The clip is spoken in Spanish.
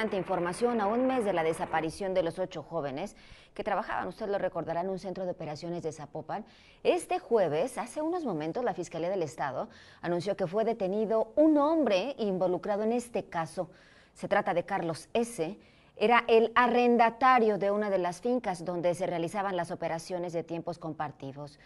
importante información a un mes de la desaparición de los 8 jóvenes que trabajaban, usted lo recordará, en un centro de operaciones de Zapopan. Este jueves, hace unos momentos, la Fiscalía del Estado anunció que fue detenido un hombre involucrado en este caso. Se trata de Carlos S., era el arrendatario de una de las fincas donde se realizaban las operaciones de tiempos compartidos.